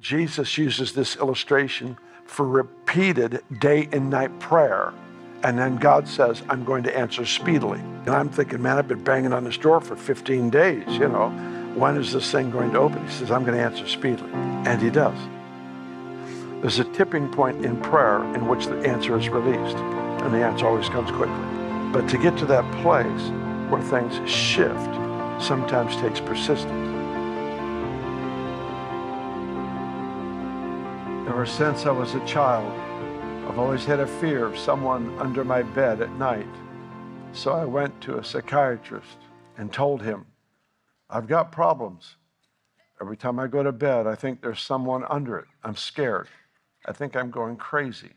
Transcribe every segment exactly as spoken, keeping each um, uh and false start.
Jesus uses this illustration for repeated day and night prayer. And then God says, I'm going to answer speedily. And I'm thinking, man, I've been banging on this door for fifteen days, you know. When is this thing going to open? He says, I'm going to answer speedily. And he does. There's a tipping point in prayer in which the answer is released. And the answer always comes quickly. But to get to that place where things shift sometimes takes persistence. Ever since I was a child, I've always had a fear of someone under my bed at night. So I went to a psychiatrist and told him, I've got problems. Every time I go to bed, I think there's someone under it. I'm scared. I think I'm going crazy.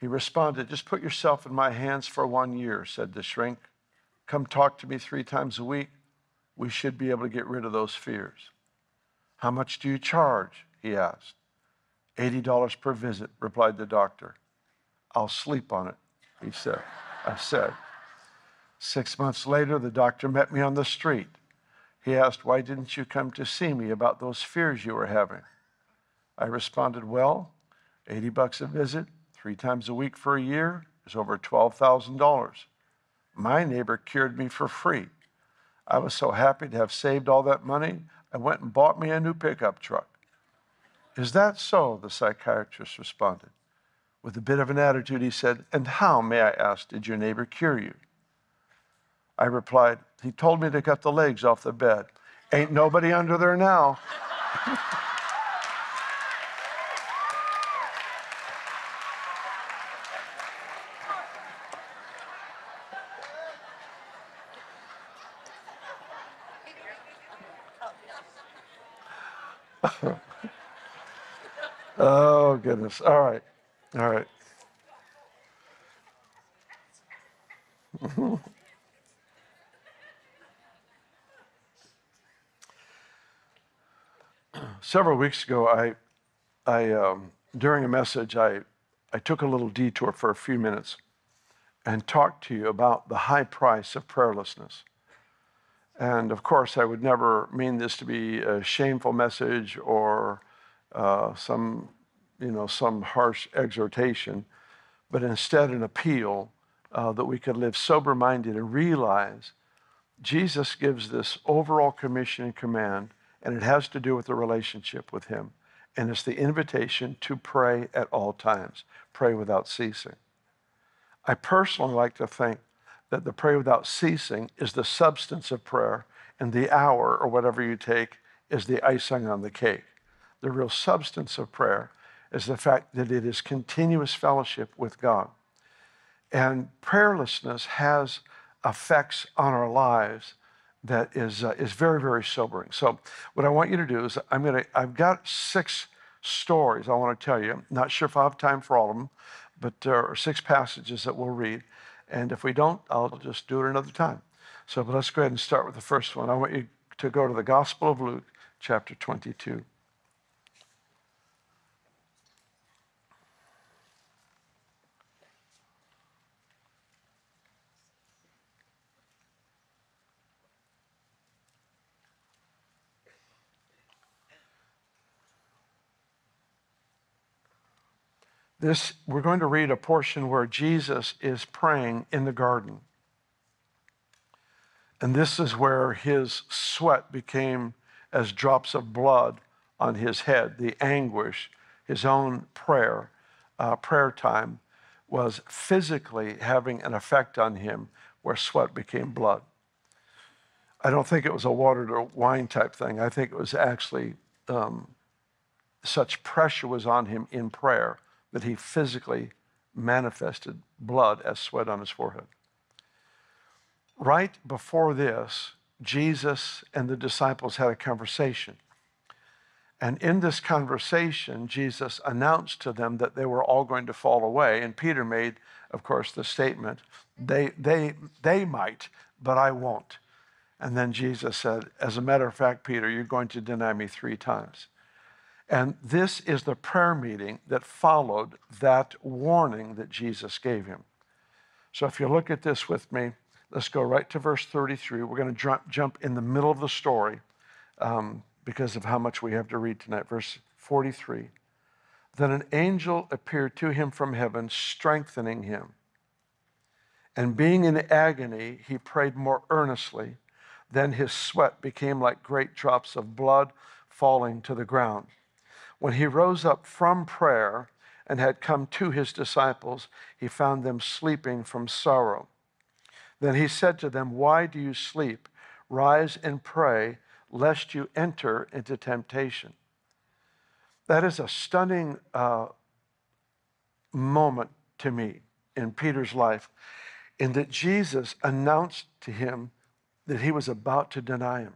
He responded, just put yourself in my hands for one year, said the shrink. Come talk to me three times a week. We should be able to get rid of those fears. How much do you charge? He asked. eighty dollars per visit, replied the doctor. I'll sleep on it, he said. I said. Six months later, the doctor met me on the street. He asked, why didn't you come to see me about those fears you were having? I responded, well, eighty bucks a visit, three times a week for a year is over twelve thousand dollars. My neighbor cured me for free. I was so happy to have saved all that money, I went and bought me a new pickup truck. Is that so? The psychiatrist responded. With a bit of an attitude, he said, and how, may I ask, did your neighbor cure you? I replied, he told me to cut the legs off the bed. Ain't nobody under there now. Oh, goodness. All right. All right. Several weeks ago, I, I um, during a message, I, I took a little detour for a few minutes and talked to you about the high price of prayerlessness. And, of course, I would never mean this to be a shameful message or Uh, some, you know, some harsh exhortation, but instead an appeal uh, that we could live sober-minded and realize Jesus gives this overall commission and command, and it has to do with the relationship with him. And it's the invitation to pray at all times, pray without ceasing. I personally like to think that the pray without ceasing is the substance of prayer, and the hour or whatever you take is the icing on the cake. The real substance of prayer is the fact that it is continuous fellowship with God. And prayerlessness has effects on our lives that is, uh, is very, very sobering. So what I want you to do is I'm gonna, I've got six stories I want to tell you. Not sure if I have time for all of them, but there are six passages that we'll read. And if we don't, I'll just do it another time. So but let's go ahead and start with the first one. I want you to go to the Gospel of Luke, chapter twenty-two. This, we're going to read a portion where Jesus is praying in the garden. And this is where his sweat became as drops of blood on his head, the anguish, his own prayer, uh, prayer time was physically having an effect on him where sweat became blood. I don't think it was a water to wine type thing. I think it was actually um, such pressure was on him in prayer that he physically manifested blood as sweat on his forehead. Right before this, Jesus and the disciples had a conversation. And in this conversation, Jesus announced to them that they were all going to fall away. And Peter made, of course, the statement, they, they, they might, but I won't. And then Jesus said, as a matter of fact, Peter, you're going to deny me three times. And this is the prayer meeting that followed that warning that Jesus gave him. So if you look at this with me, let's go right to verse thirty-three. We're going to jump in the middle of the story. Um, because of how much we have to read tonight. Verse forty-three, then an angel appeared to him from heaven, strengthening him. And being in agony, he prayed more earnestly. Then his sweat became like great drops of blood falling to the ground. When he rose up from prayer and had come to his disciples, he found them sleeping from sorrow. Then he said to them, why do you sleep? Rise and pray, lest you enter into temptation. That is a stunning uh, moment to me in Peter's life, in that Jesus announced to him that he was about to deny him.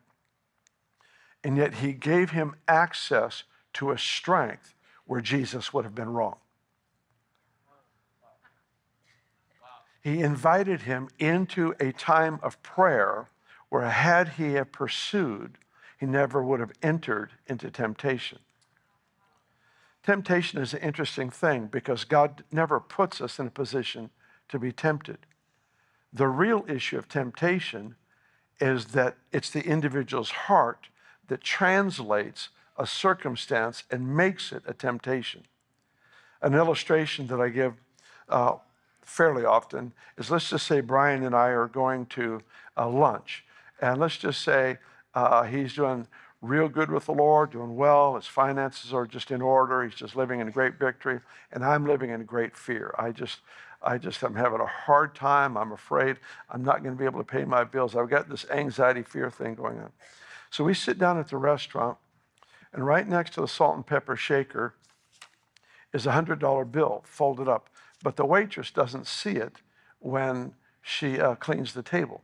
And yet he gave him access to a strength where Jesus would have been wrong. He invited him into a time of prayer where had he have pursued, he never would have entered into temptation. Temptation is an interesting thing because God never puts us in a position to be tempted. The real issue of temptation is that it's the individual's heart that translates a circumstance and makes it a temptation. An illustration that I give uh, fairly often is, let's just say Brian and I are going to uh, lunch, and let's just say uh, he's doing real good with the Lord, doing well, his finances are just in order, he's just living in great victory, and I'm living in great fear. I just, I just am having a hard time, I'm afraid I'm not gonna be able to pay my bills. I've got this anxiety fear thing going on. So we sit down at the restaurant, and right next to the salt and pepper shaker is a one hundred dollar bill folded up, but the waitress doesn't see it when she uh, cleans the table.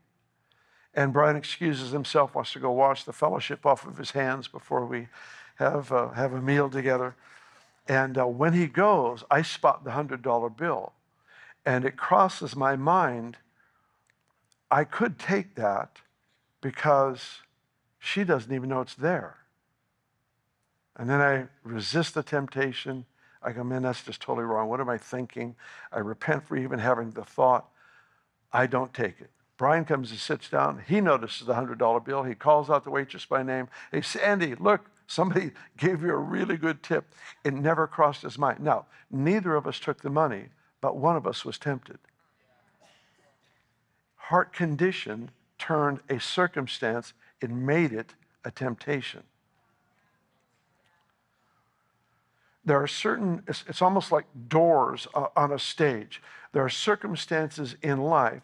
And Brian excuses himself, wants to go wash the fellowship off of his hands before we have, uh, have a meal together. And uh, when he goes, I spot the one hundred dollar bill. And it crosses my mind, I could take that because she doesn't even know it's there. And then I resist the temptation. I go, man, that's just totally wrong. What am I thinking? I repent for even having the thought. I don't take it. Brian comes and sits down. He notices the one hundred dollar bill. He calls out the waitress by name. Hey, Sandy, look, somebody gave you a really good tip. It never crossed his mind. Now, neither of us took the money, but one of us was tempted. Heart condition turned a circumstance. It made it a temptation. There are certain, it's, it's almost like doors uh, on a stage. There are circumstances in life.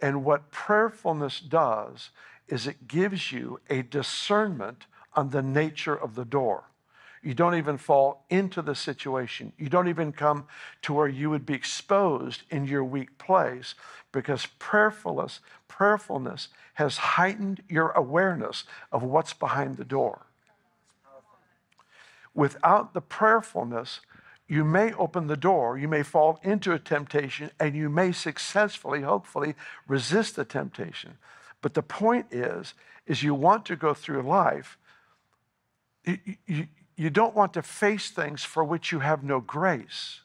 And what prayerfulness does is it gives you a discernment on the nature of the door. You don't even fall into the situation. You don't even come to where you would be exposed in your weak place, because prayerfulness, prayerfulness has heightened your awareness of what's behind the door. Without the prayerfulness, you may open the door, you may fall into a temptation, and you may successfully, hopefully, resist the temptation. But the point is, is you want to go through life, you, you, you don't want to face things for which you have no grace.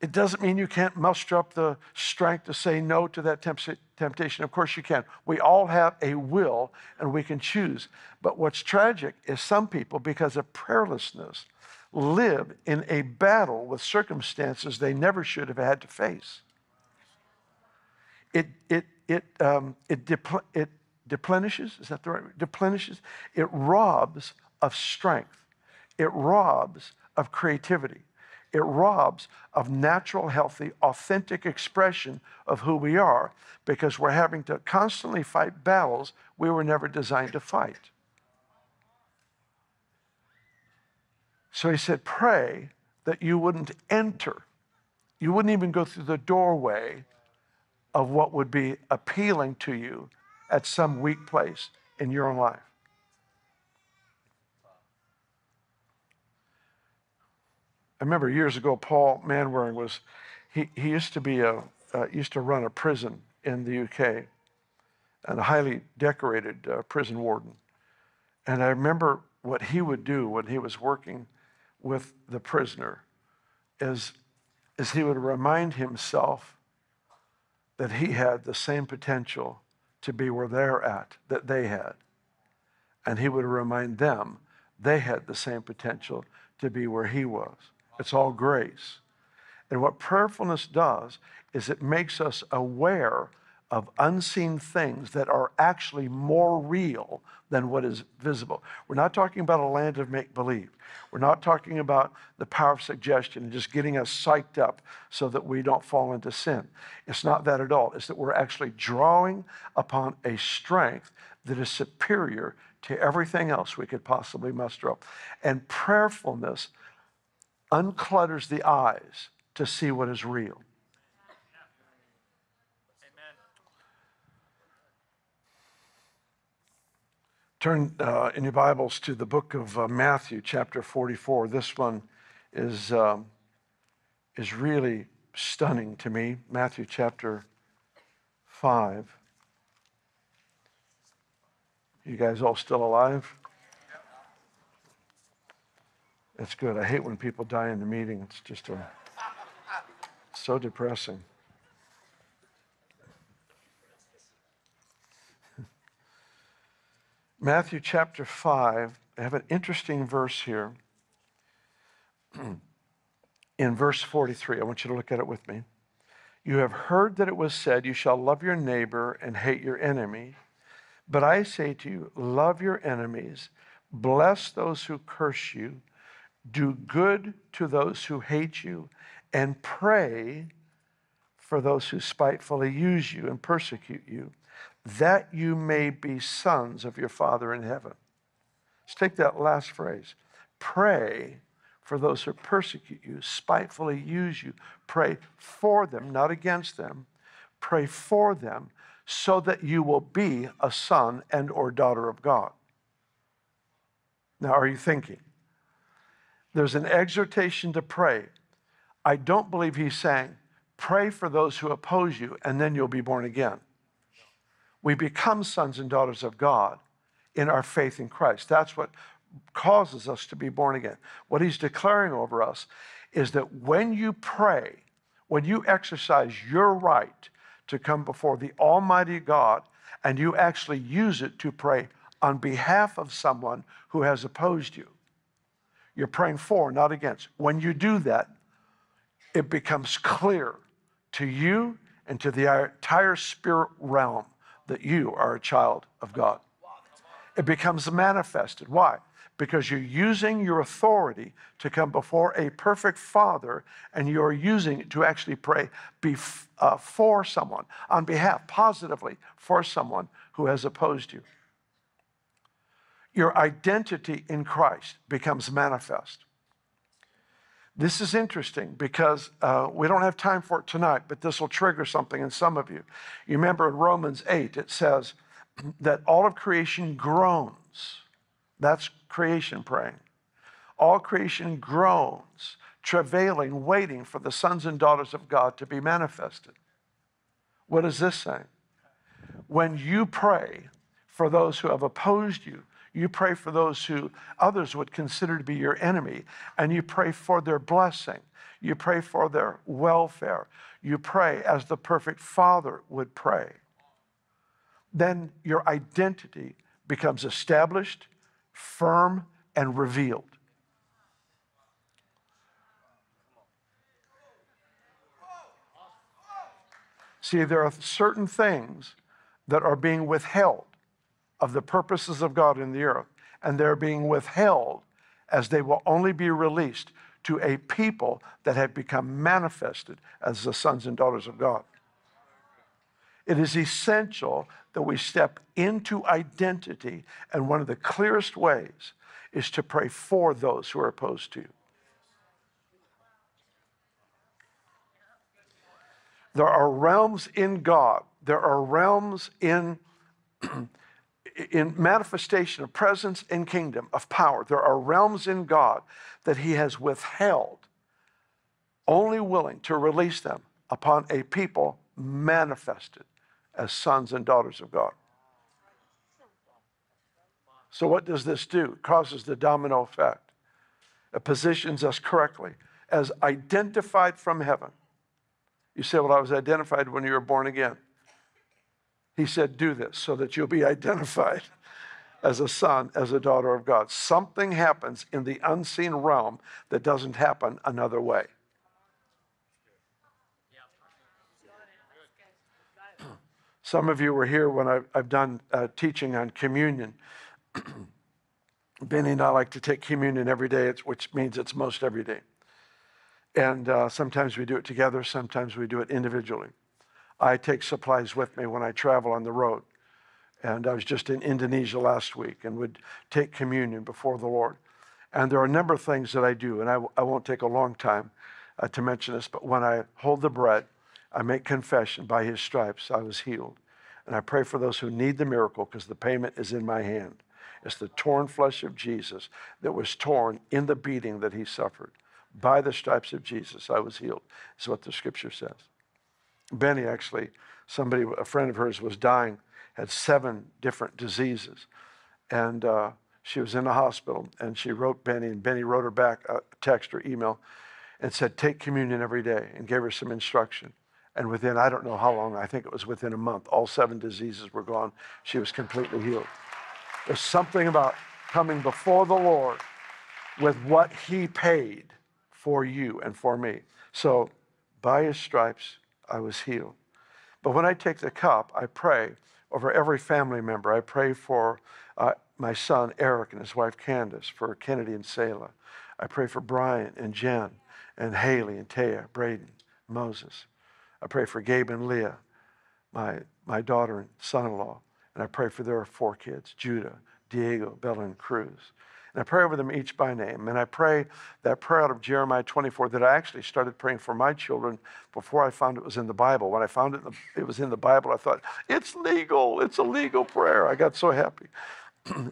It doesn't mean you can't muster up the strength to say no to that temp temptation. Of course you can. We all have a will and we can choose. But what's tragic is some people, because of prayerlessness, live in a battle with circumstances they never should have had to face. It, it, it, um, it, depl it deplenishes, is that the right word? Deplenishes. It robs of strength. It robs of creativity. It robs of natural, healthy, authentic expression of who we are, because we're having to constantly fight battles we were never designed to fight. So he said, pray that you wouldn't enter. You wouldn't even go through the doorway of what would be appealing to you at some weak place in your own life. I remember years ago, Paul Manwaring was, he, he used to be a, uh, used to run a prison in the U K, and a highly decorated uh, prison warden. And I remember what he would do when he was working with the prisoner is, is he would remind himself that he had the same potential to be where they're at, that they had. And he would remind them they had the same potential to be where he was. It's all grace. And what prayerfulness does is it makes us aware of unseen things that are actually more real than what is visible. We're not talking about a land of make-believe. We're not talking about the power of suggestion and just getting us psyched up so that we don't fall into sin. It's not that at all. It's that we're actually drawing upon a strength that is superior to everything else we could possibly muster up. And prayerfulness unclutters the eyes to see what is real. Turn uh, in your Bibles to the book of uh, Matthew, chapter forty-four. This one is, um, is really stunning to me. Matthew, chapter five. You guys all still alive? That's good. I hate when people die in the meeting. It's just a, it's so depressing. Matthew chapter five, I have an interesting verse here. In verse forty-three, I want you to look at it with me. You have heard that it was said, you shall love your neighbor and hate your enemy. But I say to you, love your enemies, bless those who curse you, do good to those who hate you, and pray for those who spitefully use you and persecute you, that you may be sons of your Father in heaven. Let's take that last phrase. Pray for those who persecute you, spitefully use you. Pray for them, not against them. Pray for them so that you will be a son and or daughter of God. Now, are you thinking? There's an exhortation to pray. I don't believe he's saying, pray for those who oppose you and then you'll be born again. We become sons and daughters of God in our faith in Christ. That's what causes us to be born again. What he's declaring over us is that when you pray, when you exercise your right to come before the Almighty God and you actually use it to pray on behalf of someone who has opposed you, you're praying for, not against. When you do that, it becomes clear to you and to the entire spirit realm that you are a child of God. It becomes manifested. Why? Because you're using your authority to come before a perfect Father, and you're using it to actually pray bef uh, for someone, on behalf, positively, for someone who has opposed you. Your identity in Christ becomes manifest. This is interesting because uh, we don't have time for it tonight, but this will trigger something in some of you. You remember in Romans eight, it says that all of creation groans. That's creation praying. All creation groans, travailing, waiting for the sons and daughters of God to be manifested. What is this saying? When you pray for those who have opposed you, you pray for those who others would consider to be your enemy, and you pray for their blessing. You pray for their welfare. You pray as the perfect Father would pray. Then your identity becomes established, firm, and revealed. See, there are certain things that are being withheld of the purposes of God in the earth, and they're being withheld as they will only be released to a people that have become manifested as the sons and daughters of God. It is essential that we step into identity, and one of the clearest ways is to pray for those who are opposed to you. There are realms in God. There are realms in in manifestation of presence and kingdom, of power. There are realms in God that he has withheld, only willing to release them upon a people manifested as sons and daughters of God. So what does this do? It causes the domino effect. It positions us correctly as identified from heaven. You say, well, I was identified when you were born again. He said, do this so that you'll be identified as a son, as a daughter of God. Something happens in the unseen realm that doesn't happen another way. Some of you were here when I've, I've done uh, teaching on communion. Benny and I like to take communion every day, it's, which means it's most every day. And uh, sometimes we do it together, sometimes we do it individually. I take supplies with me when I travel on the road. And I was just in Indonesia last week and would take communion before the Lord. And there are a number of things that I do, and I, I won't take a long time uh, to mention this, but when I hold the bread, I make confession, by his stripes I was healed. And I pray for those who need the miracle because the payment is in my hand. It's the torn flesh of Jesus that was torn in the beating that he suffered. By the stripes of Jesus I was healed, is what the scripture says. Benny, actually, somebody, a friend of hers was dying, had seven different diseases. And uh, she was in the hospital and she wrote Benny, and Benny wrote her back a text or email and said, take communion every day, and gave her some instruction. And within, I don't know how long, I think it was within a month, all seven diseases were gone. She was completely healed. There's something about coming before the Lord with what he paid for you and for me. So by his stripes, I was healed. But when I take the cup, I pray over every family member. I pray for uh, my son, Eric, and his wife, Candace, for Kennedy and Selah. I pray for Brian and Jen and Haley and Taya, Braden, Moses. I pray for Gabe and Leah, my, my daughter and son-in-law, and I pray for their four kids, Judah, Diego, Bella, and Cruz. And I pray over them each by name, and I pray that prayer out of Jeremiah twenty-four that I actually started praying for my children before I found it was in the Bible. When I found it, in the, it was in the Bible, I thought, it's legal, it's a legal prayer. I got so happy.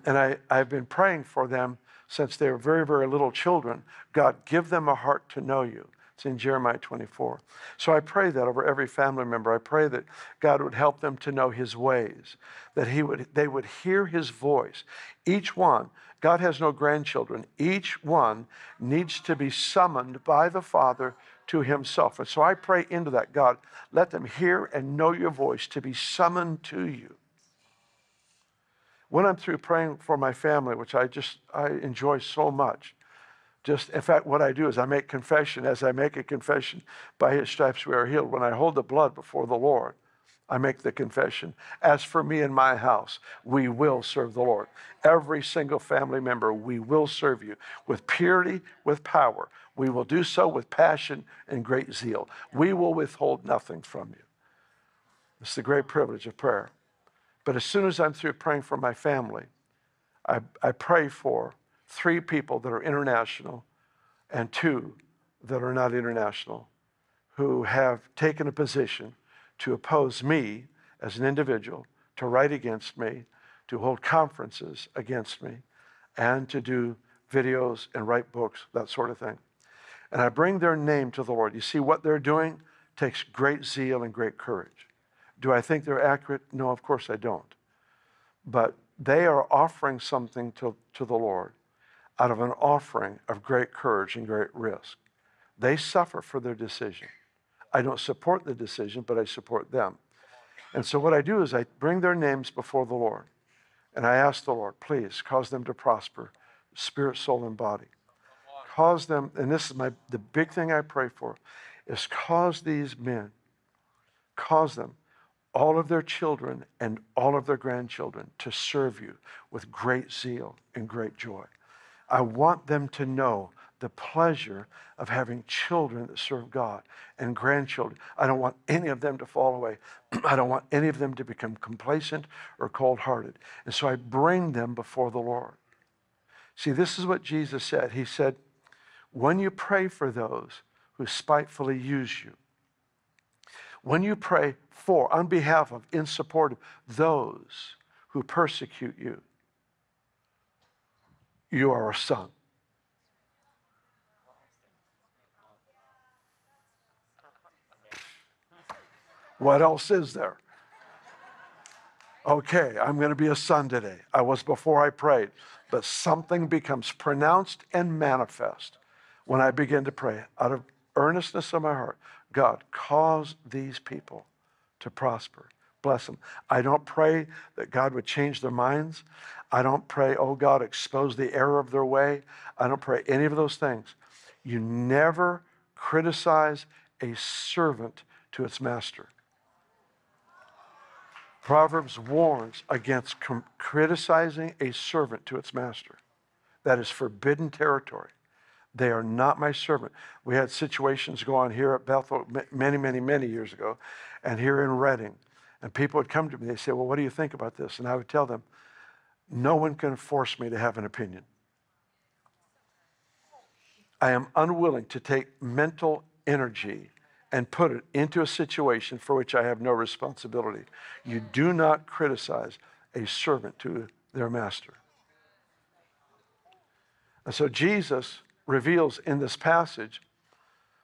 And I, I've been praying for them since they were very, very little children. God, give them a heart to know you. It's in Jeremiah twenty-four. So I pray that over every family member. I pray that God would help them to know his ways, that he would, they would hear his voice. Each one, God has no grandchildren. Each one needs to be summoned by the Father to himself. And so I pray into that, God, let them hear and know your voice to be summoned to you. When I'm through praying for my family, which I just, I enjoy so much, Just, in fact, what I do is I make confession. As I make a confession, by his stripes we are healed. When I hold the blood before the Lord, I make the confession. As for me and my house, we will serve the Lord. Every single family member, we will serve you with purity, with power. We will do so with passion and great zeal. We will withhold nothing from you. It's the great privilege of prayer. But as soon as I'm through praying for my family, I, I pray for three people that are international and two that are not international who have taken a position to oppose me as an individual, to write against me, to hold conferences against me, and to do videos and write books, that sort of thing. And I bring their name to the Lord. You see, what they're doing takes great zeal and great courage. Do I think they're accurate? No, of course I don't. But they are offering something to, to the Lord out of an offering of great courage and great risk. They suffer for their decision. I don't support the decision, but I support them. And so what I do is I bring their names before the Lord, and I ask the Lord, please cause them to prosper, spirit, soul, and body. Cause them, and this is my the big thing I pray for, is cause these men, cause them, all of their children and all of their grandchildren to serve you with great zeal and great joy. I want them to know the pleasure of having children that serve God and grandchildren. I don't want any of them to fall away. I don't want any of them to become complacent or cold-hearted. And so I bring them before the Lord. See, this is what Jesus said. He said, when you pray for those who spitefully use you, when you pray for, on behalf of, in support of those who persecute you, you are a son. What else is there? Okay, I'm going to be a son today. I was before I prayed, but something becomes pronounced and manifest when I begin to pray out of earnestness of my heart. God, cause these people to prosper. bless them. I don't pray that God would change their minds. I don't pray, oh God, expose the error of their way. I don't pray any of those things. You never criticize a servant to its master. Proverbs warns against com- criticizing a servant to its master. That is forbidden territory. They are not my servant. We had situations go on here at Bethel many, many, many years ago, and here in Redding. And people would come to me, they'd say, well, what do you think about this? And I would tell them, no one can force me to have an opinion. I am unwilling to take mental energy and put it into a situation for which I have no responsibility. You do not criticize a servant to their master. And so Jesus reveals in this passage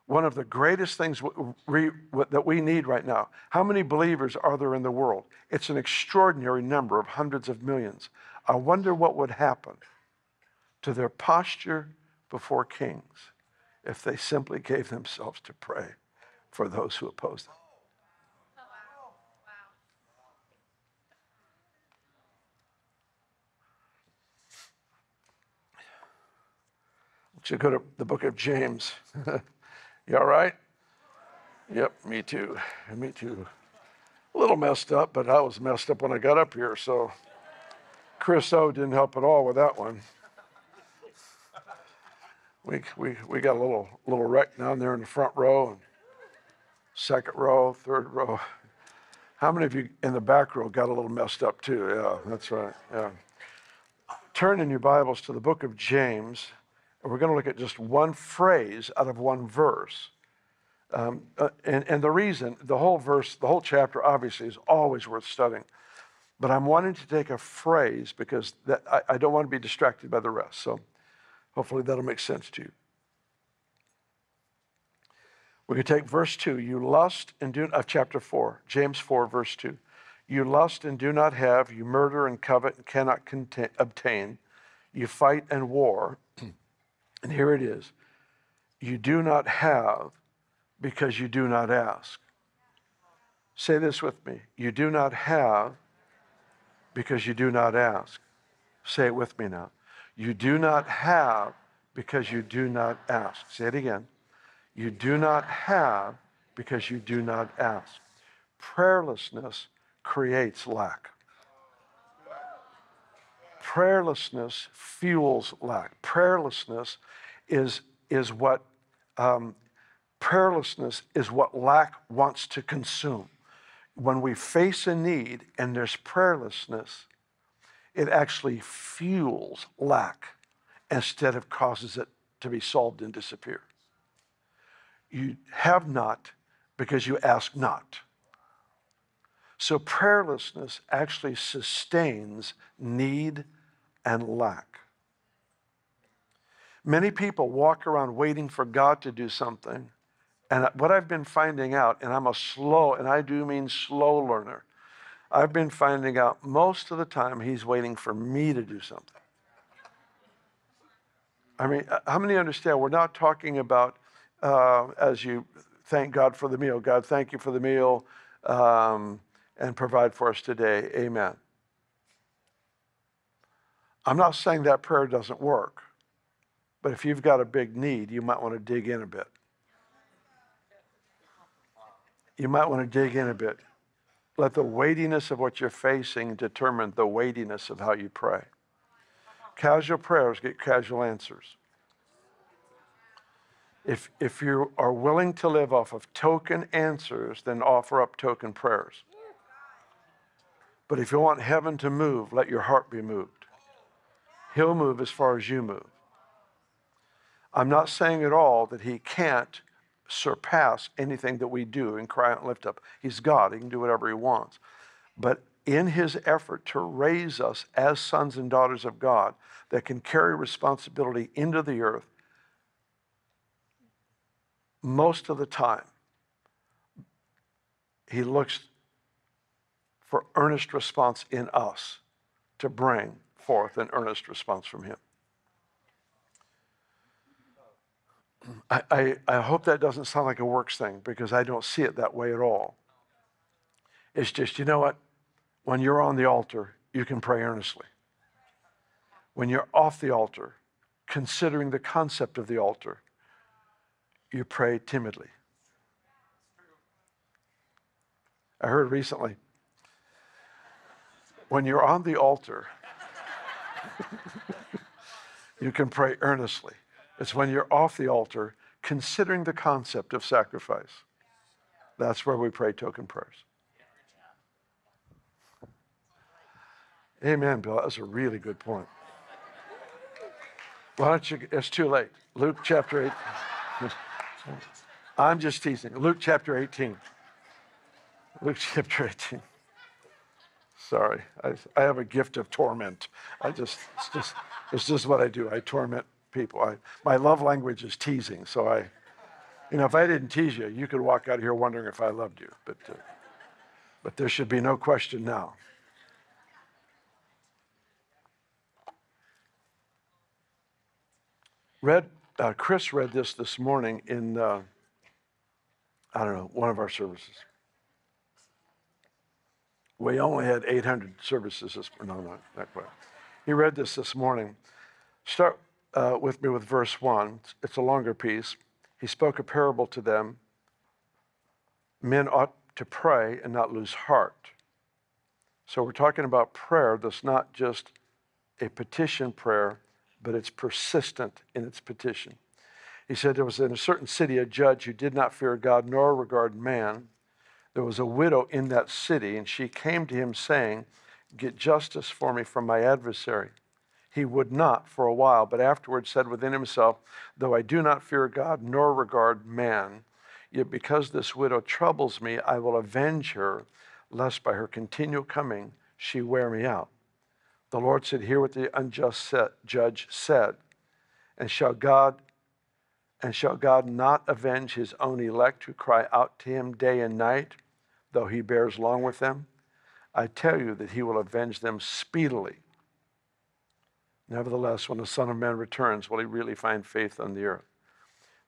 one of the greatest things we, we, that we need right now. How many believers are there in the world? It's an extraordinary number of hundreds of millions. I wonder what would happen to their posture before kings if they simply gave themselves to pray for those who oppose them. Should go to the book of James. You all right? Yep, me too. Me too. A little messed up, but I was messed up when I got up here, so Chris O didn't help at all with that one. We we we got a little little wreck down there in the front row, and second row, third row. How many of you in the back row got a little messed up too? Yeah, that's right. Yeah. Turn in your Bibles to the book of James. We're going to look at just one phrase out of one verse. Um, uh, and, and the reason, the whole verse, the whole chapter obviously is always worth studying. But I'm wanting to take a phrase because that, I, I don't want to be distracted by the rest. So hopefully that'll make sense to you. We can take verse two. You lust and do, of chapter four, James four, verse two. You lust and do not have. You murder and covet and cannot contain, obtain. You fight and war. And here it is. You do not have because you do not ask. Say this with me. You do not have because you do not ask. Say it with me now. You do not have because you do not ask. Say it again. You do not have because you do not ask. Prayerlessness creates lack. Prayerlessness fuels lack. Prayerlessness is is what um, prayerlessness is what lack wants to consume. When we face a need and there's prayerlessness, it actually fuels lack instead of causes it to be solved and disappear. You have not because you ask not. So prayerlessness actually sustains need and lack. Many people walk around waiting for God to do something. And what I've been finding out, and I'm a slow, and I do mean slow learner, I've been finding out most of the time he's waiting for me to do something. I mean, how many understand we're not talking about, uh, as you thank God for the meal, God, thank you for the meal, um, and provide for us today, amen. I'm not saying that prayer doesn't work, but if you've got a big need, you might want to dig in a bit. You might want to dig in a bit. Let the weightiness of what you're facing determine the weightiness of how you pray. Casual prayers get casual answers. If, if you are willing to live off of token answers, then offer up token prayers. But if you want heaven to move, let your heart be moved. He'll move as far as you move. I'm not saying at all that he can't surpass anything that we do in cry and lift up. He's God. He can do whatever he wants. But in his effort to raise us as sons and daughters of God that can carry responsibility into the earth, most of the time, he looks for earnest response in us to bring forth an earnest response from him. I, I, I hope that doesn't sound like a works thing because I don't see it that way at all. It's just, you know what? When you're on the altar, you can pray earnestly. When you're off the altar, considering the concept of the altar, you pray timidly. I heard recently, when you're on the altar, you can pray earnestly. It's when you're off the altar, considering the concept of sacrifice. That's where we pray token prayers. Amen, Bill. That was a really good point. Why don't you, it's too late. Luke chapter eight. I'm just teasing. Luke chapter eighteen. Luke chapter eighteen. Sorry, I, I have a gift of torment. I just, it's just, it's just what I do. I torment people. I, my love language is teasing. So I, you know, if I didn't tease you, you could walk out of here wondering if I loved you. But, uh, but there should be no question now. Read, uh, Chris read this this morning in, uh, I don't know, one of our services. We only had eight hundred services this morning. No, not, not quite. He read this this morning. Start uh, with me with verse one. It's a longer piece. He spoke a parable to them. Men ought to pray and not lose heart. So we're talking about prayer that's not just a petition prayer, but it's persistent in its petition. He said, there was in a certain city a judge who did not fear God nor regard man. There was a widow in that city, and she came to him saying, get justice for me from my adversary. He would not for a while, but afterwards said within himself, though I do not fear God nor regard man, yet because this widow troubles me, I will avenge her, lest by her continual coming she wear me out. The Lord said, hear what the unjust judge said, and shall God, and shall God not avenge his own elect who cry out to him day and night, though he bears long with them? I tell you that he will avenge them speedily. Nevertheless, when the Son of Man returns, will he really find faith on the earth?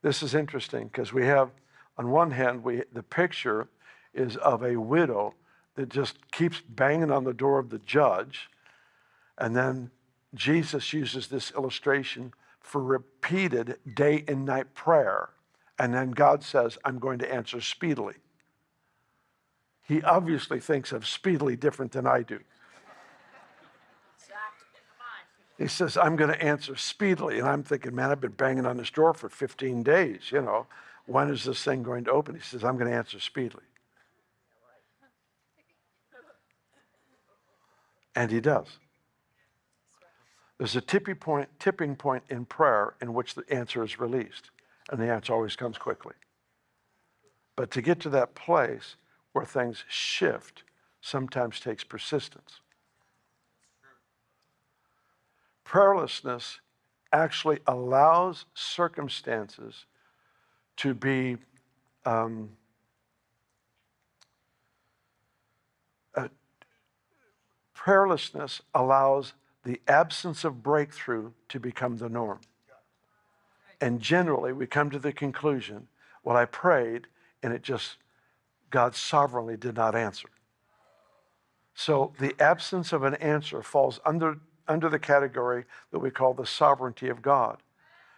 This is interesting because we have, on one hand, we, the picture is of a widow that just keeps banging on the door of the judge. And then Jesus uses this illustration for repeated day and night prayer. And then God says, I'm going to answer speedily. He obviously thinks of speedily different than I do. He says, I'm going to answer speedily. And I'm thinking, man, I've been banging on this door for fifteen days. You know, when is this thing going to open? He says, I'm going to answer speedily. And he does. There's a tipping point, tipping point in prayer in which the answer is released, and the answer always comes quickly. But to get to that place where things shift sometimes takes persistence. Prayerlessness actually allows circumstances to be um, uh, prayerlessness allows the absence of breakthrough to become the norm. And generally, we come to the conclusion, well, I prayed, and it just, God sovereignly did not answer. So the absence of an answer falls under, under the category that we call the sovereignty of God.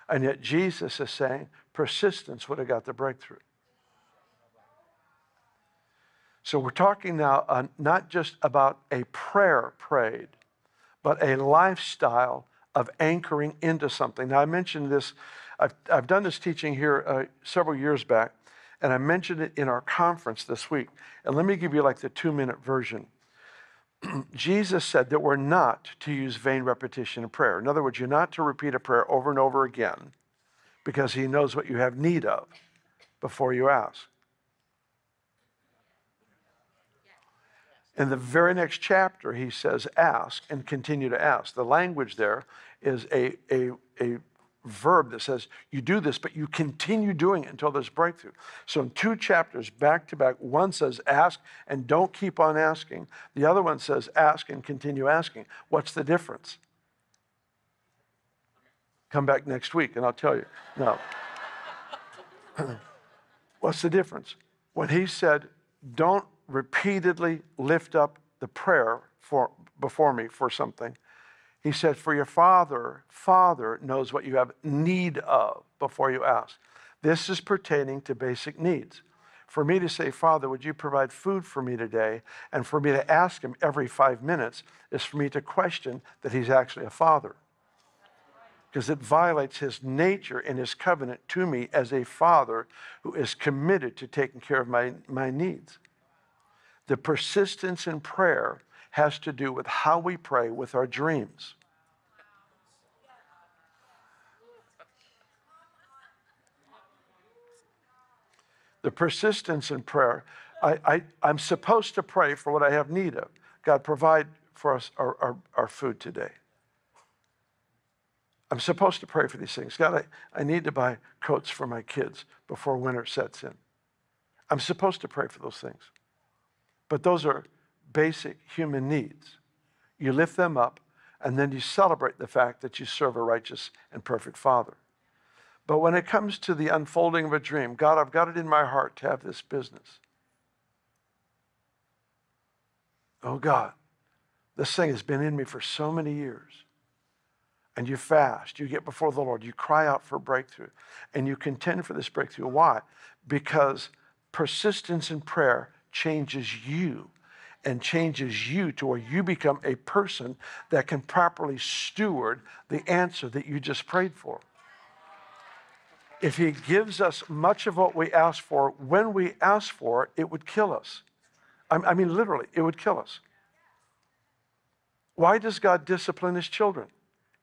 And yet Jesus is saying persistence would have got the breakthrough. So we're talking now uh, not just about a prayer prayed, but a lifestyle of anchoring into something. Now, I mentioned this. I've, I've done this teaching here uh, several years back, and I mentioned it in our conference this week. And let me give you like the two-minute version. Jesus said that we're not to use vain repetition in prayer. In other words, you're not to repeat a prayer over and over again because he knows what you have need of before you ask. In the very next chapter, he says, ask and continue to ask. The language there is a, a, a verb that says, you do this, but you continue doing it until there's breakthrough. So in two chapters, back to back, one says ask and don't keep on asking. The other one says ask and continue asking. What's the difference? Come back next week and I'll tell you. No. What's the difference? When he said, don't repeatedly lift up the prayer for, before me for something. He said, for your Father, Father knows what you have need of before you ask. This is pertaining to basic needs. For me to say, Father, would you provide food for me today? And for me to ask him every five minutes is for me to question that he's actually a father. Because it violates his nature and his covenant to me as a father who is committed to taking care of my, my needs. The persistence in prayer has to do with how we pray with our dreams. The persistence in prayer, I, I, I'm supposed to pray for what I have need of. God, provide for us our, our, our food today. I'm supposed to pray for these things. God, I, I need to buy coats for my kids before winter sets in. I'm supposed to pray for those things. But those are basic human needs. You lift them up, and then you celebrate the fact that you serve a righteous and perfect Father. But when it comes to the unfolding of a dream, God, I've got it in my heart to have this business. Oh, God, this thing has been in me for so many years. And you fast, you get before the Lord, you cry out for breakthrough, and you contend for this breakthrough. Why? Because persistence in prayer changes you and changes you to where you become a person that can properly steward the answer that you just prayed for. If he gives us much of what we ask for, when we ask for it, it would kill us. I mean, literally, it would kill us. Why does God discipline his children?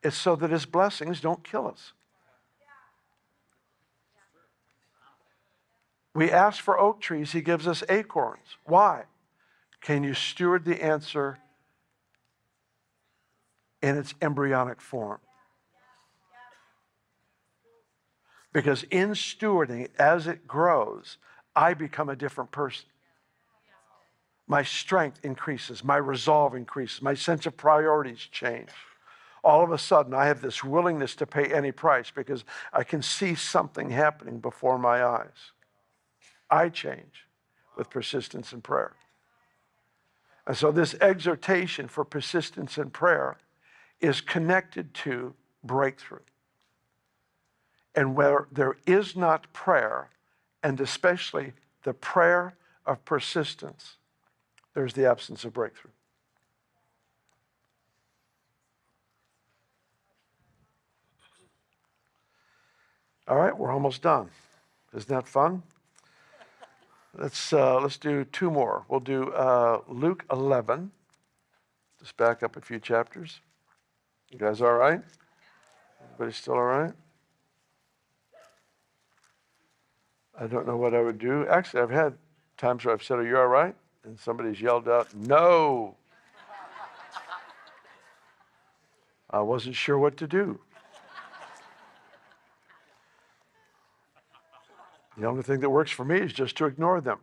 It's so that his blessings don't kill us. We ask for oak trees, he gives us acorns. Why? Can you steward the answer in its embryonic form? Because in stewarding, as it grows, I become a different person. My strength increases, my resolve increases, my sense of priorities change. All of a sudden, I have this willingness to pay any price because I can see something happening before my eyes. I change with persistence in prayer. And so this exhortation for persistence in prayer is connected to breakthrough. And where there is not prayer, and especially the prayer of persistence, there's the absence of breakthrough. All right, we're almost done. Isn't that fun? Let's, uh, let's do two more. We'll do uh, Luke eleven. Just back up a few chapters. You guys all right? Everybody still all right? I don't know what I would do. Actually, I've had times where I've said, are you all right? And somebody's yelled out, no. I wasn't sure what to do. The only thing that works for me is just to ignore them.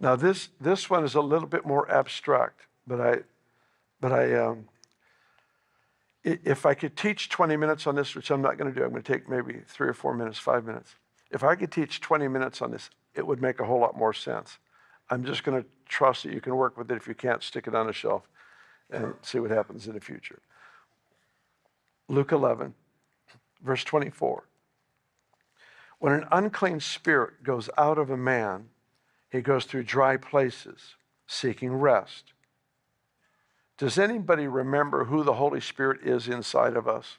Now, this, this one is a little bit more abstract, but I, but I um, if I could teach twenty minutes on this, which I'm not going to do, I'm going to take maybe three or four minutes, five minutes. If I could teach twenty minutes on this, it would make a whole lot more sense. I'm just going to trust that you can work with it. If you can't, stick it on a shelf and see what happens in the future. Luke eleven, verse twenty-four. When an unclean spirit goes out of a man, he goes through dry places, seeking rest. Does anybody remember who the Holy Spirit is inside of us?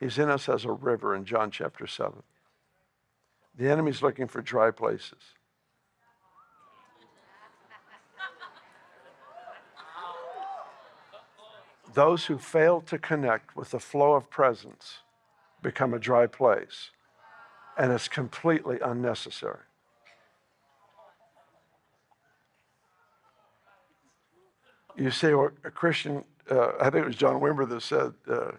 He's in us as a river in John chapter seven. The enemy's looking for dry places. Those who fail to connect with the flow of presence become a dry place, and it's completely unnecessary. You say, well, a Christian, uh, I think it was John Wimber that said uh,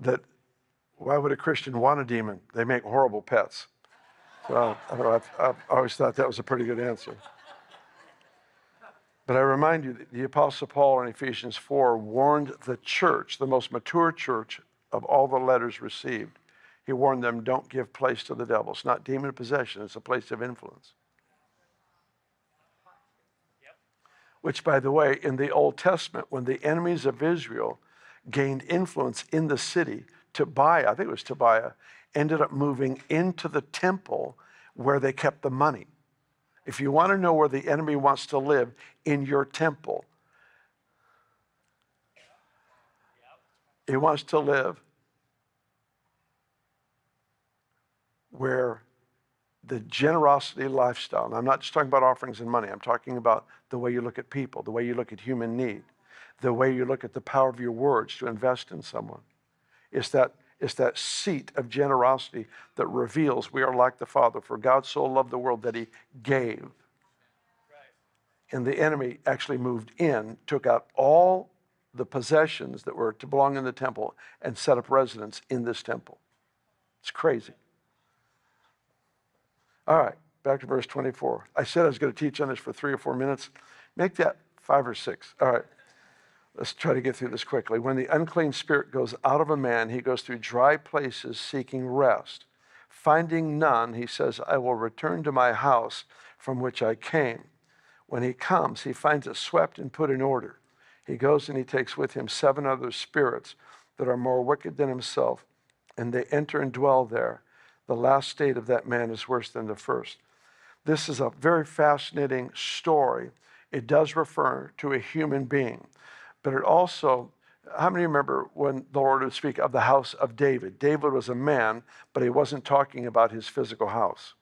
that why would a Christian want a demon? They make horrible pets. So I, don't know, I've, I've always thought that was a pretty good answer. But I remind you that the Apostle Paul in Ephesians four warned the church, the most mature church of all the letters received. He warned them, don't give place to the devil. It's not demon possession. It's a place of influence. Which, by the way, in the Old Testament, when the enemies of Israel gained influence in the city, Tobiah, I think it was Tobiah, ended up moving into the temple where they kept the money. If you want to know where the enemy wants to live, in your temple. He wants to live where the generosity lifestyle, and I'm not just talking about offerings and money, I'm talking about the way you look at people, the way you look at human need, the way you look at the power of your words to invest in someone. It's that, it's that seat of generosity that reveals we are like the Father, for God so loved the world that he gave. Right. And the enemy actually moved in, took out all the possessions that were to belong in the temple and set up residence in this temple. It's crazy. All right, back to verse twenty-four. I said I was going to teach on this for three or four minutes. Make that five or six. All right, let's try to get through this quickly. When the unclean spirit goes out of a man, he goes through dry places seeking rest. Finding none, he says, I will return to my house from which I came. When he comes, he finds it swept and put in order. He goes and he takes with him seven other spirits that are more wicked than himself, and they enter and dwell there. The last state of that man is worse than the first. This is a very fascinating story. It does refer to a human being, but it also, how many remember when the Lord would speak of the house of David? David was a man, but he wasn't talking about his physical house,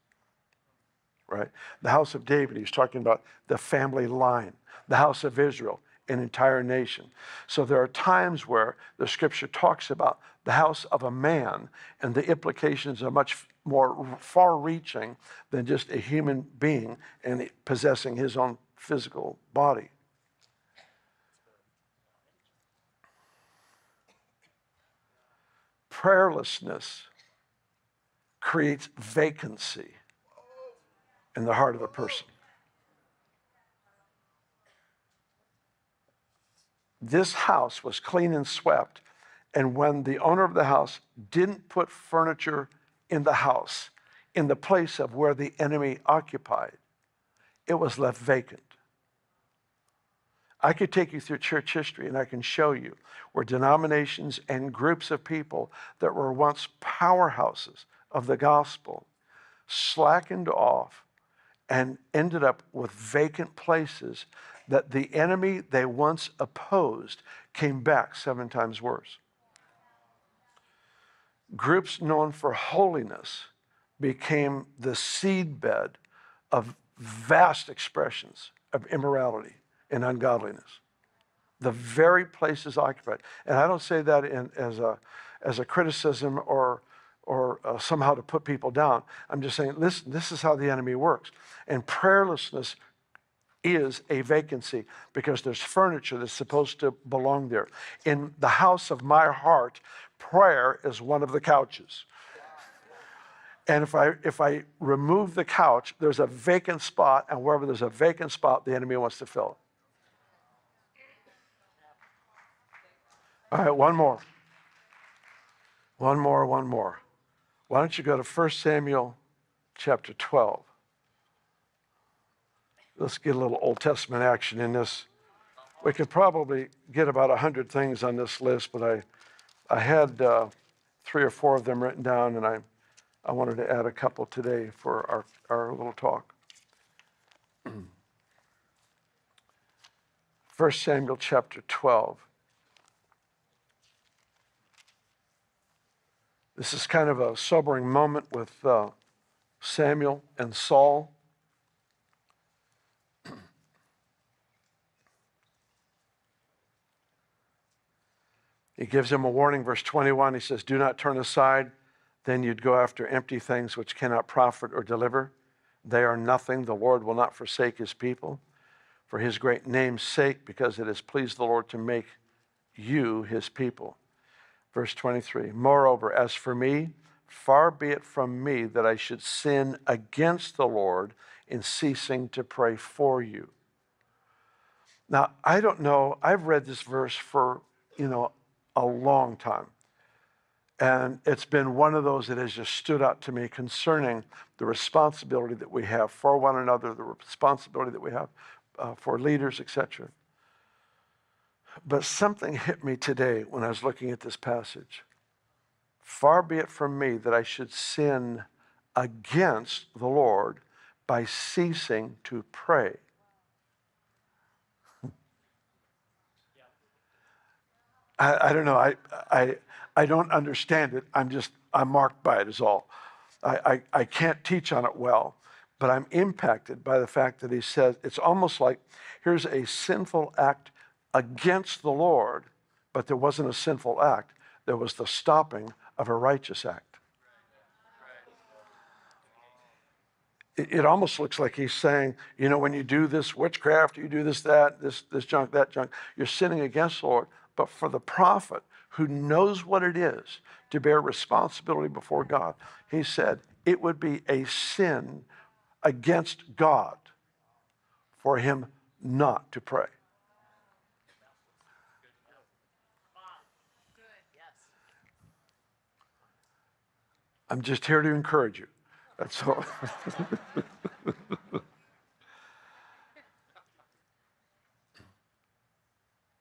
right? The house of David, he was talking about the family line, the house of Israel, an entire nation. So there are times where the scripture talks about the house of a man, and the implications are much more far-reaching than just a human being and possessing his own physical body. Prayerlessness creates vacancy in the heart of a person. This house was clean and swept, and when the owner of the house didn't put furniture in the house, in the place of where the enemy occupied, it was left vacant. I could take you through church history, and I can show you where denominations and groups of people that were once powerhouses of the gospel slackened off and ended up with vacant places that the enemy they once opposed came back seven times worse. Groups known for holiness became the seedbed of vast expressions of immorality and ungodliness. The very place is occupied. And I don't say that in, as, a, as a criticism or or uh, somehow to put people down. I'm just saying, listen, this is how the enemy works. And prayerlessness is a vacancy because there's furniture that's supposed to belong there. In the house of my heart, prayer is one of the couches. And if I, if I remove the couch, there's a vacant spot, and wherever there's a vacant spot, the enemy wants to fill it. All right, one more. One more, one more. Why don't you go to First Samuel chapter twelve? Let's get a little Old Testament action in this. We could probably get about a hundred things on this list, but I, I had uh, three or four of them written down, and I, I wanted to add a couple today for our, our little talk. First Samuel chapter twelve. This is kind of a sobering moment with uh, Samuel and Saul. He gives him a warning, verse twenty-one. He says, do not turn aside, then you'd go after empty things which cannot profit or deliver. They are nothing. The Lord will not forsake his people for his great name's sake, because it has pleased the Lord to make you his people. Verse twenty-three, moreover, as for me, far be it from me that I should sin against the Lord in ceasing to pray for you. Now, I don't know, I've read this verse for, you know, a long time. And it's been one of those that has just stood out to me concerning the responsibility that we have for one another, the responsibility that we have uh, for leaders, et cetera. But something hit me today when I was looking at this passage. Far be it from me that I should sin against the Lord by ceasing to pray. I, I don't know. I, I, I don't understand it. I'm just, I'm marked by it is all. I, I, I can't teach on it well, but I'm impacted by the fact that he says, it's almost like here's a sinful act against the Lord, but there wasn't a sinful act. There was the stopping of a righteous act. It almost looks like he's saying, you know, when you do this witchcraft, you do this, that, this, this junk, that junk, you're sinning against the Lord. But for the prophet who knows what it is to bear responsibility before God, he said it would be a sin against God for him not to pray. I'm just here to encourage you. That's all.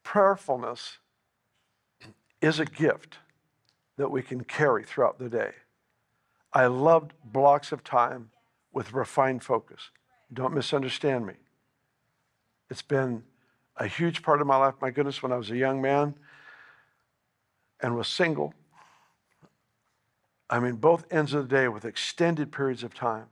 Prayerfulness is a gift that we can carry throughout the day. I loved blocks of time with refined focus. Don't misunderstand me. It's been a huge part of my life. My goodness, when I was a young man and was single, I mean, both ends of the day with extended periods of time.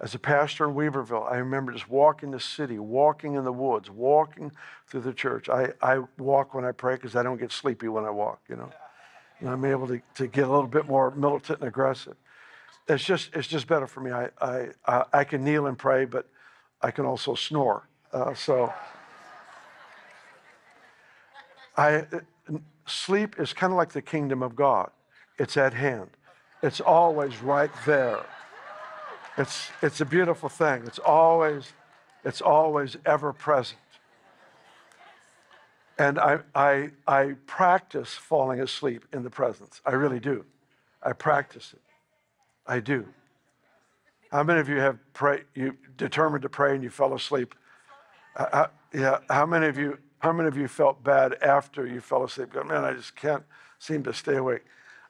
As a pastor in Weaverville, I remember just walking the city, walking in the woods, walking through the church. I, I walk when I pray because I don't get sleepy when I walk, you know. And I'm able to, to get a little bit more militant and aggressive. It's just, it's just better for me. I, I, I, I can kneel and pray, but I can also snore. Uh, so I, sleep is kind of like the kingdom of God. It's at hand. It's always right there. It's, it's a beautiful thing. It's always, it's always ever present. And I, I, I practice falling asleep in the presence. I really do. I practice it. I do. How many of you have pray, you determined to pray and you fell asleep? Uh, I, yeah. How many of you, how many of you felt bad after you fell asleep? Going, man, I just can't seem to stay awake.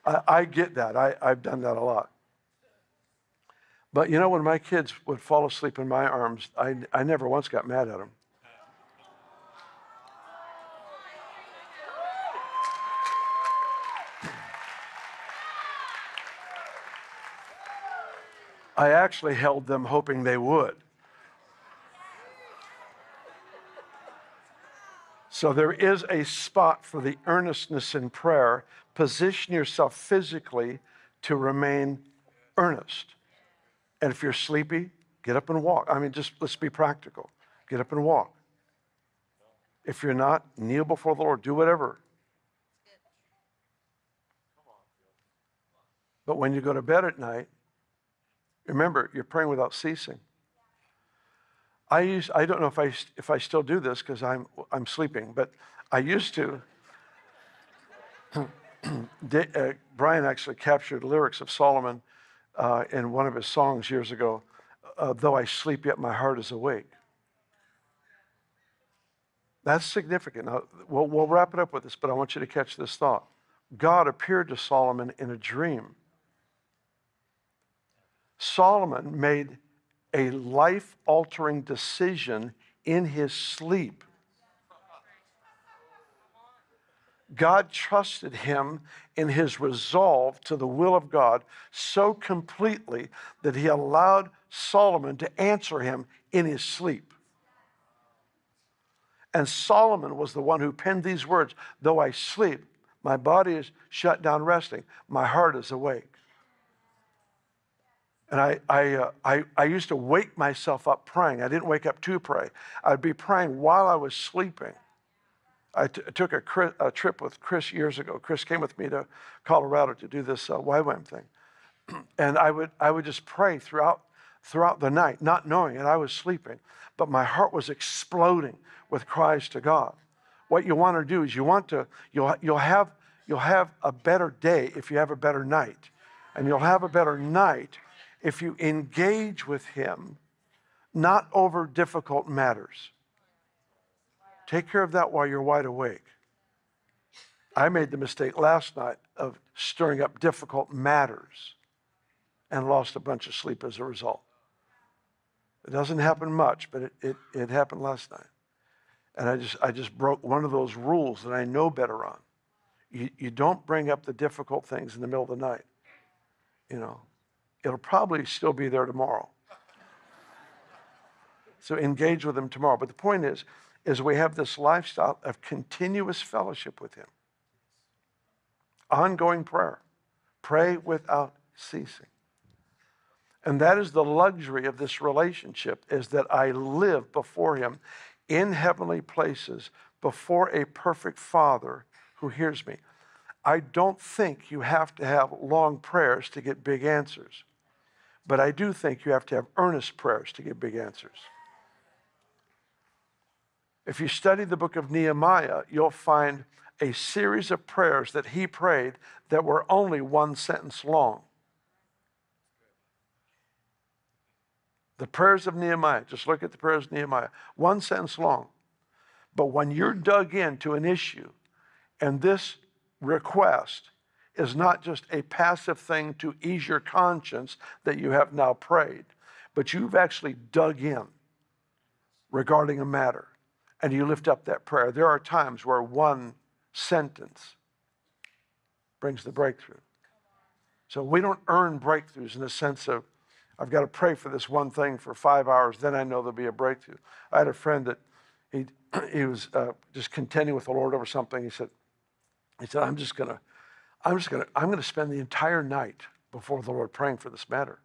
I, I get that. I, I've done that a lot. But you know, when my kids would fall asleep in my arms, I, I never once got mad at them. I actually held them hoping they would. So there is a spot for the earnestness in prayer. Position yourself physically to remain earnest. And if you're sleepy, get up and walk. I mean, just let's be practical. Get up and walk. If you're not, kneel before the Lord. Do whatever. But when you go to bed at night, remember, you're praying without ceasing. I used, I don't know if I, if I still do this because I'm, I'm sleeping, but I used to. De, uh, Brian actually captured lyrics of Solomon uh, in one of his songs years ago, uh, though I sleep yet my heart is awake. That's significant. Now, we'll, we'll wrap it up with this, but I want you to catch this thought. God appeared to Solomon in a dream. Solomon made a life-altering decision in his sleep. God trusted him in his resolve to the will of God so completely that he allowed Solomon to answer him in his sleep. And Solomon was the one who penned these words, though I sleep, my body is shut down resting, my heart is awake. And I, I, uh, I, I used to wake myself up praying. I didn't wake up to pray. I'd be praying while I was sleeping. I, t I took a, a trip with Chris years ago. Chris came with me to Colorado to do this uh, Y WAM thing. And I would, I would just pray throughout, throughout the night, not knowing it. I was sleeping. But my heart was exploding with cries to God. What you want to do is you want to, you'll, you'll have, You'll have a better day if you have a better night. And you'll have a better night if you engage with him, not over difficult matters. Take care of that while you're wide awake. I made the mistake last night of stirring up difficult matters and lost a bunch of sleep as a result. It doesn't happen much, but it, it, it happened last night. And I just, I just broke one of those rules that I know better on. You, you don't bring up the difficult things in the middle of the night. You know, it'll probably still be there tomorrow. So engage with him tomorrow. But the point is, is we have this lifestyle of continuous fellowship with him. Ongoing prayer. Pray without ceasing. And that is the luxury of this relationship, is that I live before him in heavenly places before a perfect Father who hears me. I don't think you have to have long prayers to get big answers, but I do think you have to have earnest prayers to get big answers. If you study the book of Nehemiah, you'll find a series of prayers that he prayed that were only one sentence long. The prayers of Nehemiah, just look at the prayers of Nehemiah, one sentence long. But when you're dug into an issue, and this request is not just a passive thing to ease your conscience that you have now prayed, but you've actually dug in regarding a matter, and you lift up that prayer. There are times where one sentence brings the breakthrough. So we don't earn breakthroughs in the sense of, I've got to pray for this one thing for five hours, then I know there'll be a breakthrough. I had a friend that he, he was uh, just contending with the Lord over something. He said, he said, I'm just gonna, I'm just gonna, I'm gonna spend the entire night before the Lord praying for this matter.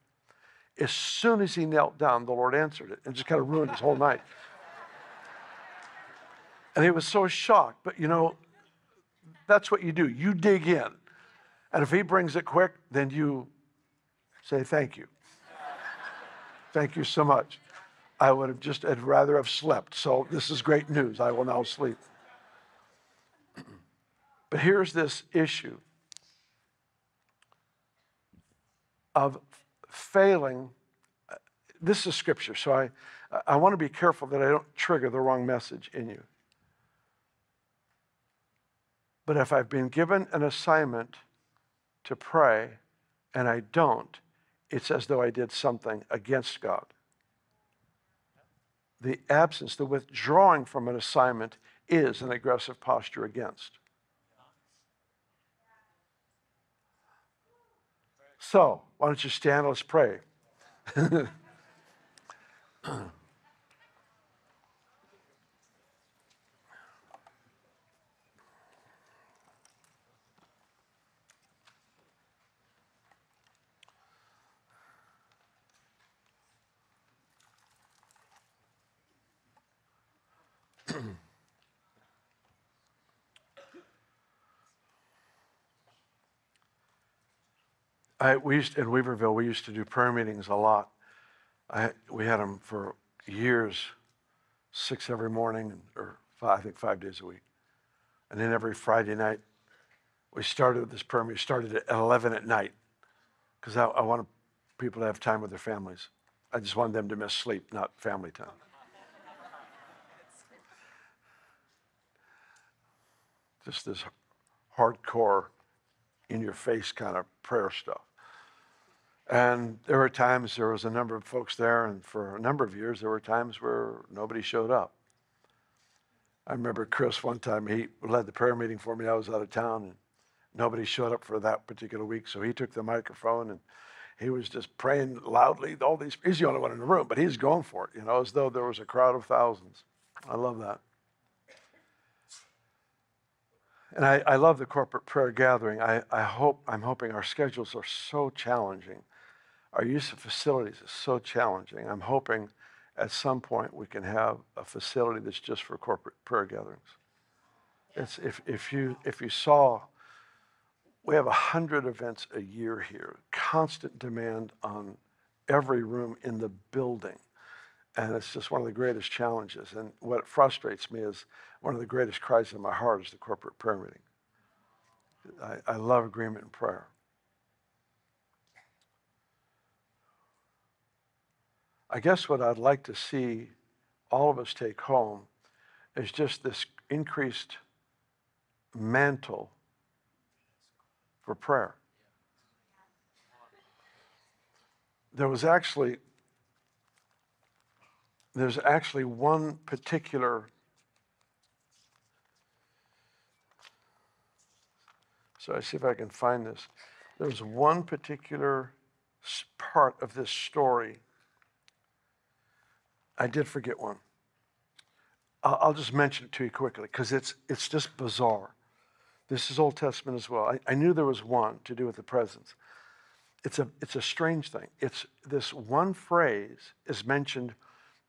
As soon as he knelt down, the Lord answered it and just kind of ruined his whole night. And he was so shocked, but you know, that's what you do. You dig in. And if he brings it quick, then you say thank you. Thank you so much. I would have just, I'd rather have slept. So this is great news. I will now sleep. But here's this issue of failing. This is scripture, so I, I want to be careful that I don't trigger the wrong message in you. But if I've been given an assignment to pray and I don't, it's as though I did something against God. The absence, the withdrawing from an assignment is an aggressive posture against. So, why don't you stand, let's pray. I, we used, in Weaverville, we used to do prayer meetings a lot. I, we had them for years, six every morning, or five, I think five days a week. And then every Friday night, we started this prayer meeting. Started at eleven at night, because I, I wanted people to have time with their families. I just wanted them to miss sleep, not family time. Just this hardcore, in-your-face kind of prayer stuff. And there were times, there was a number of folks there, and for a number of years, there were times where nobody showed up. I remember Chris one time, he led the prayer meeting for me. I was out of town, and nobody showed up for that particular week, so he took the microphone, and he was just praying loudly. All these, he's the only one in the room, but he's going for it, you know, as though there was a crowd of thousands. I love that. And I, I love the corporate prayer gathering. I, I hope, I'm hoping our schedules are so challenging. Our use of facilities is so challenging. I'm hoping at some point we can have a facility that's just for corporate prayer gatherings. It's, if, if, you, if you saw, we have one hundred events a year here, constant demand on every room in the building. And it's just one of the greatest challenges. And what frustrates me is one of the greatest cries in my heart is the corporate prayer meeting. I, I love agreement in prayer. I guess what I'd like to see all of us take home is just this increased mantle for prayer. There was actually, there's actually one particular, so I see if I can find this. There's one particular part of this story. I did forget one. I'll just mention it to you quickly because it's, it's just bizarre. This is Old Testament as well. I, I knew there was one to do with the presence. It's a, it's a strange thing. It's this one phrase is mentioned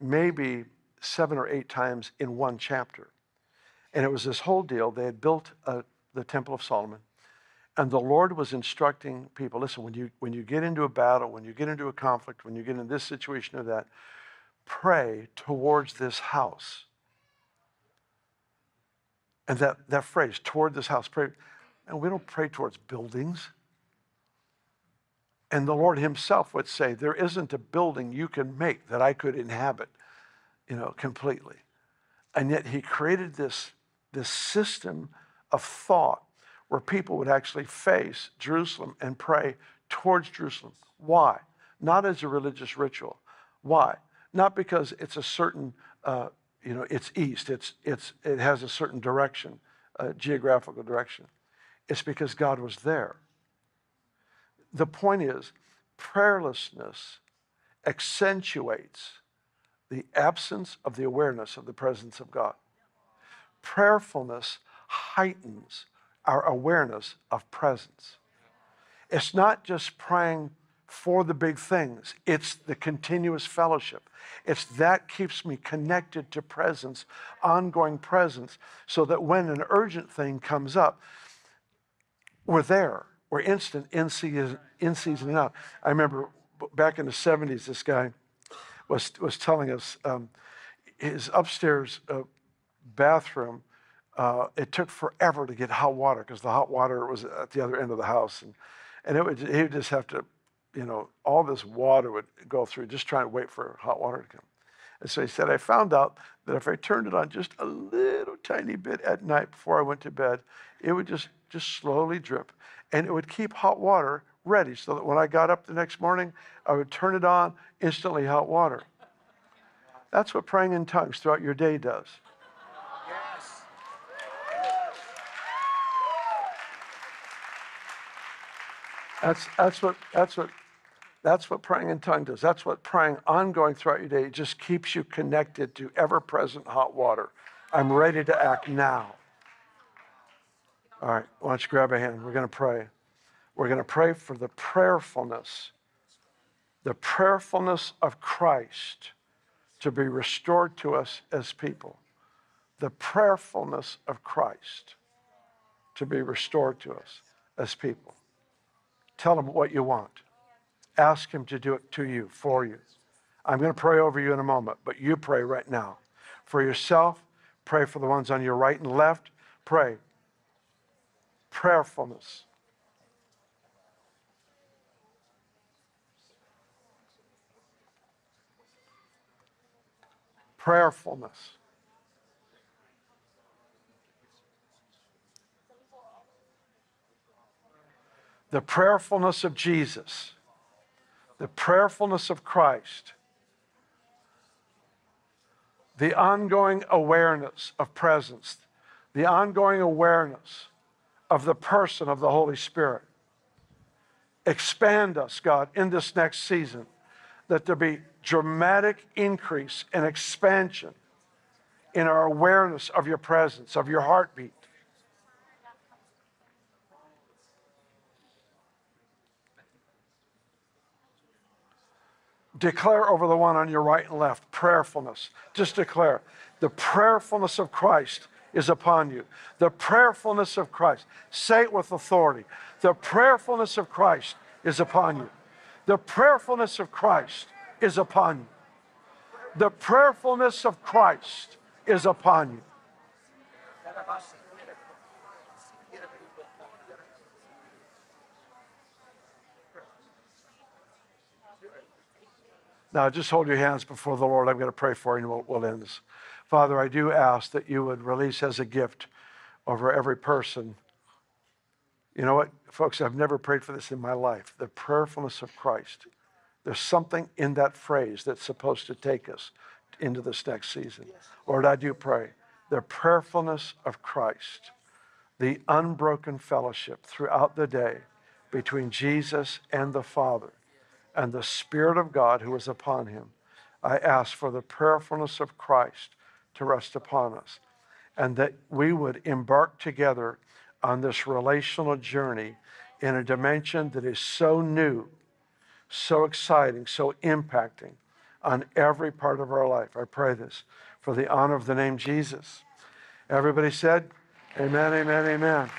maybe seven or eight times in one chapter. And it was this whole deal. They had built a, the Temple of Solomon, and the Lord was instructing people, listen, when you, when you get into a battle, when you get into a conflict, when you get in this situation or that, pray towards this house. And that, that phrase, toward this house, pray. And we don't pray towards buildings. And the Lord himself would say, there isn't a building you can make that I could inhabit, you know, completely. And yet he created this, this system of thought where people would actually face Jerusalem and pray towards Jerusalem. Why? Not as a religious ritual. Why? Not because it's a certain, uh, you know, it's east, it's, it's, it has a certain direction, uh, geographical direction. It's because God was there. The point is, prayerlessness accentuates the absence of the awareness of the presence of God. Prayerfulness heightens our awareness of presence. It's not just praying for the big things. It's the continuous fellowship. It's that keeps me connected to presence, ongoing presence, so that when an urgent thing comes up, we're there. We're instant, in season, in season and out. I remember back in the seventies, this guy was, was telling us um, his upstairs uh, bathroom, uh, it took forever to get hot water because the hot water was at the other end of the house. And, and it would, he would just have to, you know, all this water would go through, just trying to wait for hot water to come. And so he said, I found out that if I turned it on just a little tiny bit at night before I went to bed, it would just, just slowly drip. And it would keep hot water ready so that when I got up the next morning, I would turn it on, instantly hot water. That's what praying in tongues throughout your day does. Yes. That's, that's what, that's what, that's what praying in tongues does. That's what praying ongoing throughout your day, it just keeps you connected to ever-present hot water. I'm ready to act now. All right, why don't you grab a hand? We're going to pray. We're going to pray for the prayerfulness, the prayerfulness of Christ to be restored to us as people. The prayerfulness of Christ to be restored to us as people. Tell him what you want. Ask him to do it to you, for you. I'm going to pray over you in a moment, but you pray right now. For yourself, pray for the ones on your right and left. Pray. Prayerfulness. Prayerfulness. The prayerfulness of Jesus. The prayerfulness of Christ. The ongoing awareness of presence. The ongoing awareness of the person of the Holy Spirit. Expand us, God, in this next season, that there be dramatic increase and expansion in our awareness of your presence, of your heartbeat. Declare over the one on your right and left, prayerfulness. Just declare, the prayerfulness of Christ is upon you. The prayerfulness of Christ. Say it with authority. The prayerfulness of Christ is upon you. The prayerfulness of Christ is upon you. The prayerfulness of Christ is upon you. Now, just hold your hands before the Lord. I'm going to pray for you, and we'll, we'll end this. Father, I do ask that you would release as a gift over every person. You know what, folks, I've never prayed for this in my life. The prayerfulness of Christ. There's something in that phrase that's supposed to take us into this next season. Yes. Lord, I do pray. The prayerfulness of Christ, the unbroken fellowship throughout the day between Jesus and the Father and the Spirit of God who is upon him. I ask for the prayerfulness of Christ to rest upon us, and that we would embark together on this relational journey in a dimension that is so new, so exciting, so impacting on every part of our life. I pray this for the honor of the name Jesus. Everybody said, amen, amen, amen.